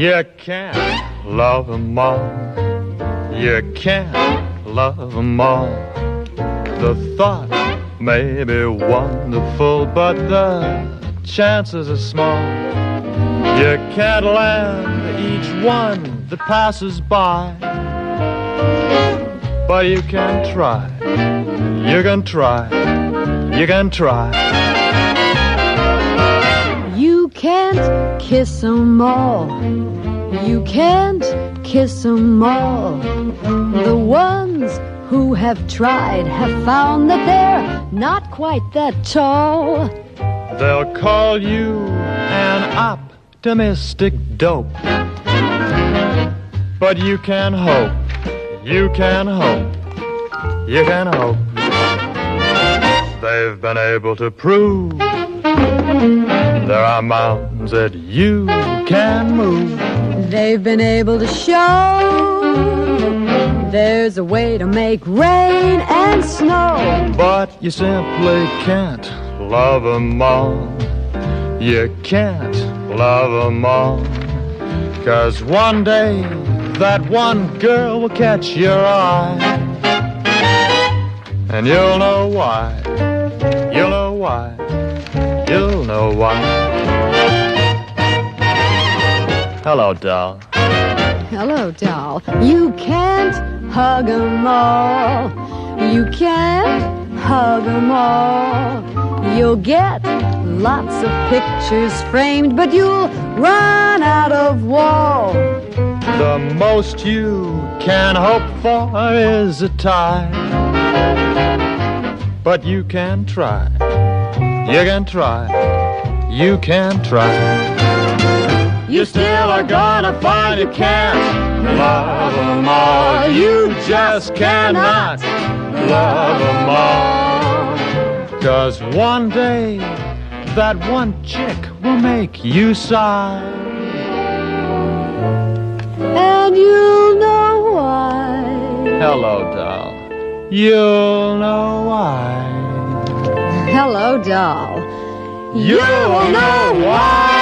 You can't love them all. You can't love them all. The thought may be wonderful, but the chances are small. You can't land each one that passes by, but you can try. You can try. You can try. You can't kiss 'em all. You can't kiss 'em all. The ones who have tried have found that they're not quite that tall. They'll call you an optimistic dope, but you can hope. You can hope. You can hope. They've been able to prove there are mountains that you can move. They've been able to show there's a way to make rain and snow. But you simply can't love 'em all. You can't love 'em all. 'Cause one day that one girl will catch your eye, and you'll know why. You'll know why. You'll know why. Hello, doll. Hello, doll. You can't hug 'em all. You can't hug 'em all. You'll get lots of pictures framed, but you'll run out of wall. The most you can hope for is a tie, but you can try. You can try, you can try. You still are gonna find you can't love 'em all. You just cannot love 'em all. 'Cause one day that one chick will make you sigh, and you'll know why. Hello, doll. You'll know why. Hello, doll. You'll know why.